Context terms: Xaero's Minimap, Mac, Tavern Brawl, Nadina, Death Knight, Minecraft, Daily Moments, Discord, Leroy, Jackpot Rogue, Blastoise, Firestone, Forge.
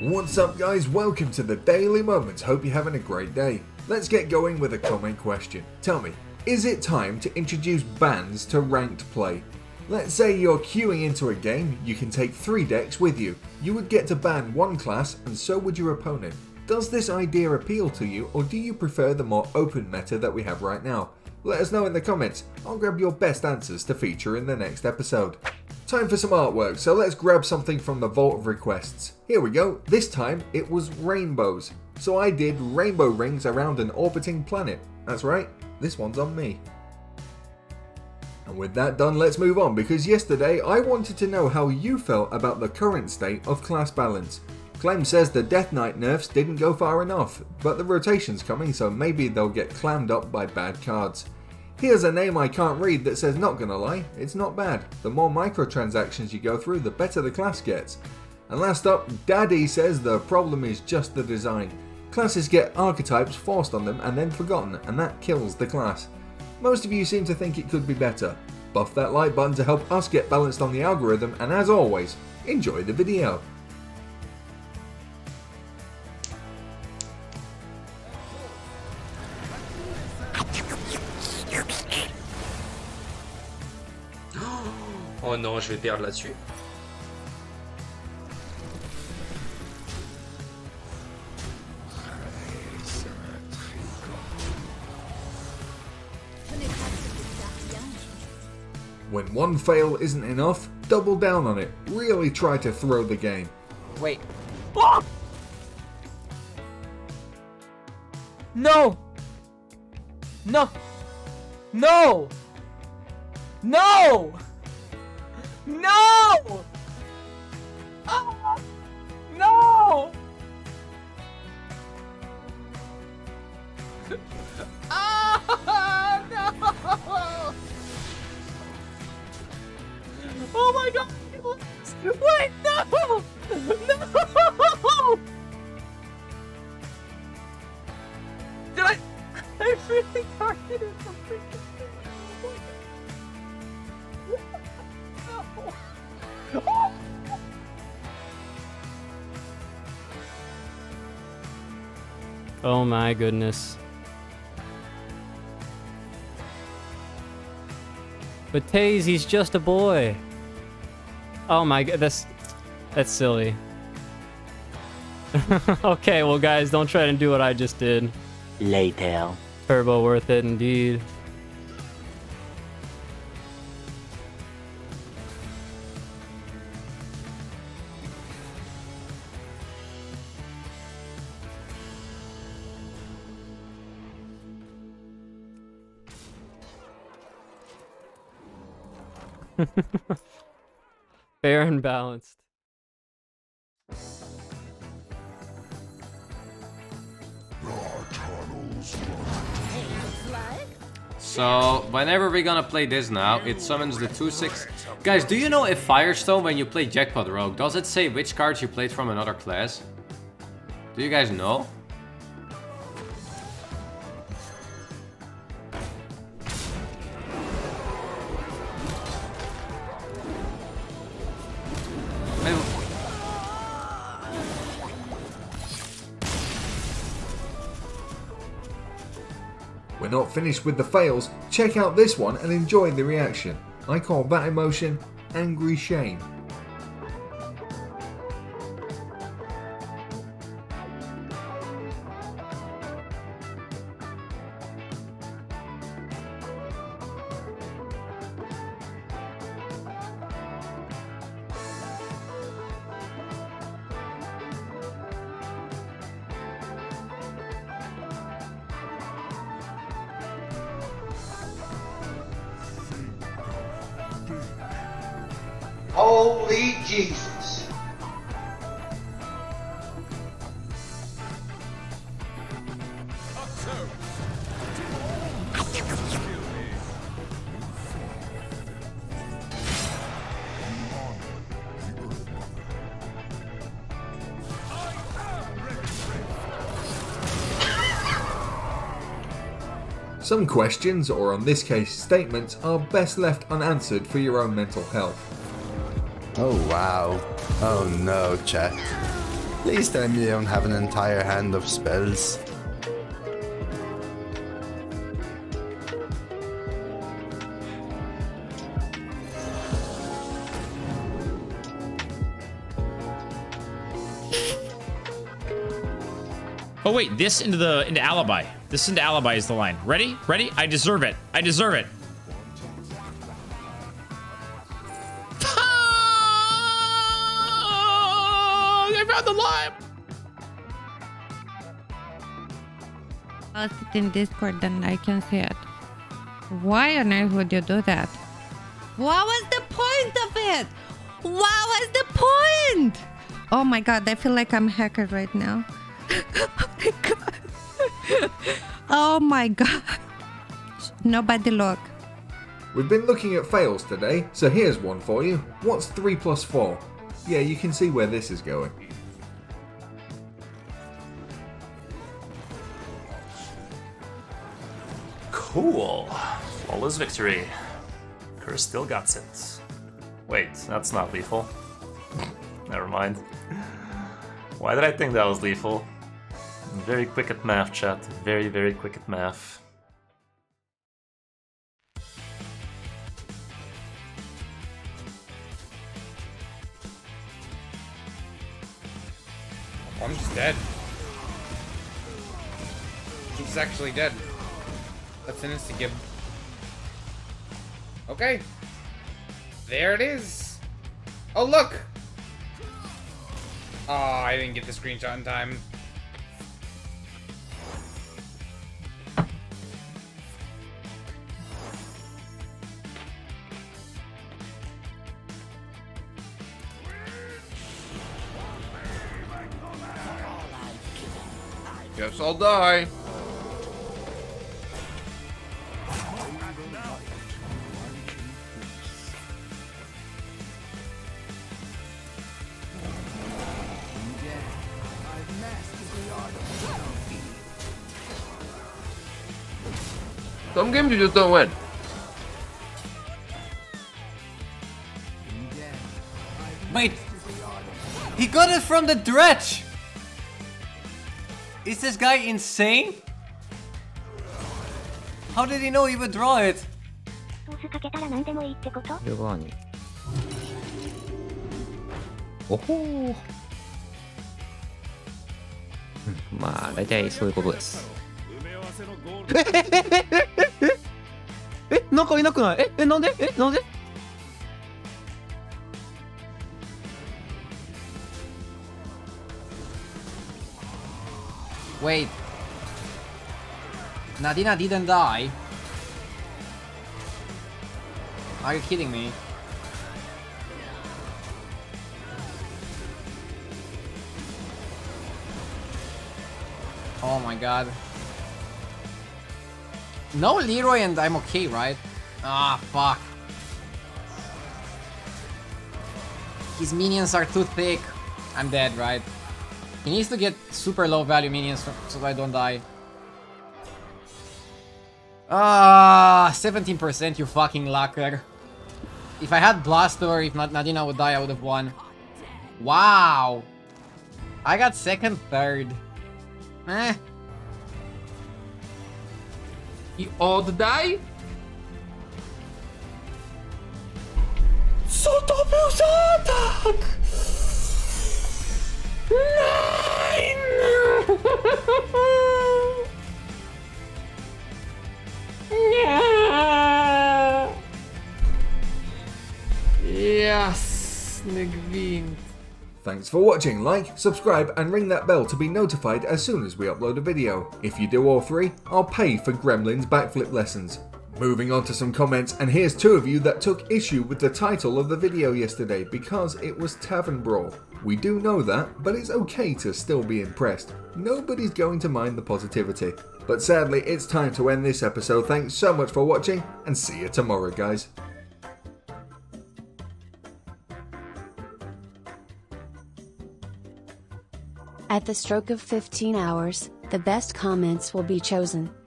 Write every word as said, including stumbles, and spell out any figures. What's up guys, welcome to the Daily Moments, hope you're having a great day. Let's get going with a comment question. Tell me, is it time to introduce bans to ranked play? Let's say you're queuing into a game, you can take three decks with you. You would get to ban one class and so would your opponent. Does this idea appeal to you or do you prefer the more open meta that we have right now? Let us know in the comments, I'll grab your best answers to feature in the next episode. Time for some artwork, so let's grab something from the vault of requests. Here we go, this time it was rainbows. So I did rainbow rings around an orbiting planet. That's right, this one's on me. And with that done, let's move on, because yesterday I wanted to know how you felt about the current state of class balance. Clem says the Death Knight nerfs didn't go far enough, but the rotation's coming so maybe they'll get clammed up by bad cards. Here's a name I can't read that says not gonna lie, it's not bad. The more microtransactions you go through, the better the class gets. And last up, Daddy says the problem is just the design. Classes get archetypes forced on them and then forgotten, and that kills the class. Most of you seem to think it could be better. Buff that like button to help us get balanced on the algorithm, and as always, enjoy the video. Oh non, je vais perdre là-dessus. When one fail isn't enough, double down on it. Really try to throw the game. Wait. Oh! No! No! No! No! No! Oh! No! Ah! No! Oh my God! Wait! No! No! Did I? I really targeted something. Oh my goodness. But Taze, he's just a boy. Oh my god, that's that's silly. Okay, well guys, don't try to do what I just did. Later. Turbo worth it indeed. Fair and balanced. So whenever we're gonna play this now, it summons the two six. Guys, do you know if Firestone, when you play Jackpot Rogue, does it say which cards you played from another class? Do you guys know? We're not finished with the fails, check out this one and enjoy the reaction. I call that emotion angry shame. Holy Jesus. Some questions, or in this case statements, are best left unanswered for your own mental health. Oh wow. Oh no, chat. least I don't have an entire hand of spells. Oh wait, this into the into Alibi. This into Alibi is the line. Ready? Ready? I deserve it. I deserve it. I found the line. I'll sit in Discord and I can see it. Why on earth would you do that? What was the point of it? What was the point? Oh my god, I feel like I'm a hacker right now. Oh my god. Nobody look. We've been looking at fails today, so here's one for you. What's three plus four? Yeah, you can see where this is going. Cool. Flawless victory. Curse still got it. Wait, that's not lethal. Never mind. Why did I think that was lethal? Very quick at math, chat. Very, very quick at math. I'm just dead. He's actually dead. That's an instant give. Okay. There it is. Oh, look. Oh, I didn't get the screenshot in time. Guess I'll die. Some games you just don't win. Wait, he got it from the dredge. Is this guy insane? How did he know he would draw it? Oh. Ma, dataiそういうことです。え、なんかいなくない？え、え、なんで？え、なんで？ Wait, Nadina didn't die? Are you kidding me? Oh my god. No Leroy and I'm okay, right? Ah, fuck. His minions are too thick. I'm dead, right? He needs to get super low value minions so I don't die. Ah, uh, seventeen percent, you fucking lucker. If I had Blastoise, if not Nadina would die, I would have won. Wow. I got second, third. Eh. You all die? Nine! Yeah. Yes, Nigveen. Thanks for watching, like, subscribe and ring that bell to be notified as soon as we upload a video. If you do all three, I'll pay for Gremlin's backflip lessons. Moving on to some comments, and here's two of you that took issue with the title of the video yesterday because it was Tavern Brawl. We do know that, but it's okay to still be impressed. Nobody's going to mind the positivity. But sadly, it's time to end this episode. Thanks so much for watching, and see you tomorrow, guys. At the stroke of fifteen hours, the best comments will be chosen.